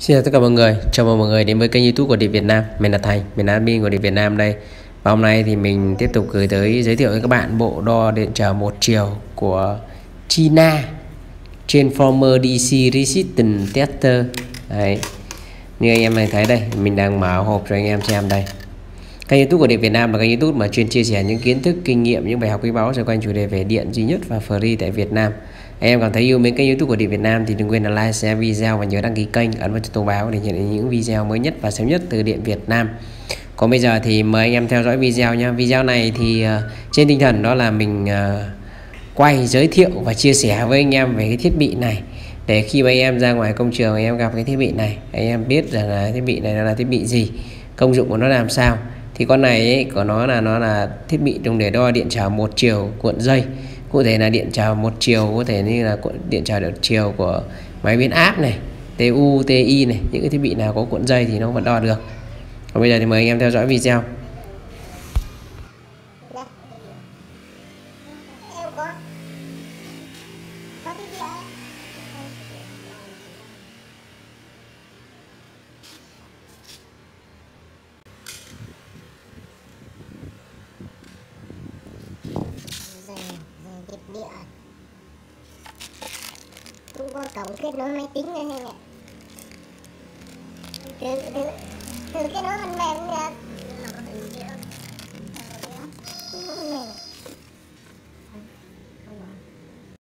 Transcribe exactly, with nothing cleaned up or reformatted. Xin chào tất cả mọi người, chào mừng mọi người đến với kênh YouTube của Điện Việt Nam. Mình là Thành, mình là admin của Điện Việt Nam đây. Và hôm nay thì mình tiếp tục gửi tới giới thiệu với các bạn bộ đo điện trở một chiều của China, Transformer đê xê Resistance Tester. Đấy, như anh em này thấy đây, mình đang mở hộp cho anh em xem đây. Kênh YouTube của Điện Việt Nam là kênh YouTube mà chuyên chia sẻ những kiến thức, kinh nghiệm, những bài học quý báu xoay quanh chủ đề về điện duy nhất và free tại Việt Nam. Anh em cảm thấy yêu mến kênh YouTube của Điện Việt Nam thì đừng quên là like, share video và nhớ đăng ký kênh, ấn vào chuông thông báo để nhận được những video mới nhất và sớm nhất từ Điện Việt Nam. Còn bây giờ thì mời anh em theo dõi video nhé. Video này thì uh, trên tinh thần đó là mình uh, quay, giới thiệu và chia sẻ với anh em về cái thiết bị này, để khi mà anh em ra ngoài công trường, anh em gặp cái thiết bị này, anh em biết rằng là thiết bị này là thiết bị gì, công dụng của nó làm sao. Thì con này ấy, của nó là nó là thiết bị dùng để đo điện trở một chiều cuộn dây, cụ thể là điện trở một chiều, có thể như là điện trở được chiều của máy biến áp này, tu, ti này, những cái thiết bị nào có cuộn dây thì nó vẫn đo được. Còn bây giờ thì mời anh em theo dõi video. Không có cổng kết nối máy tính nữa hay nè. Từ, từ, từ kết nối phần mềm nè. Phần mềm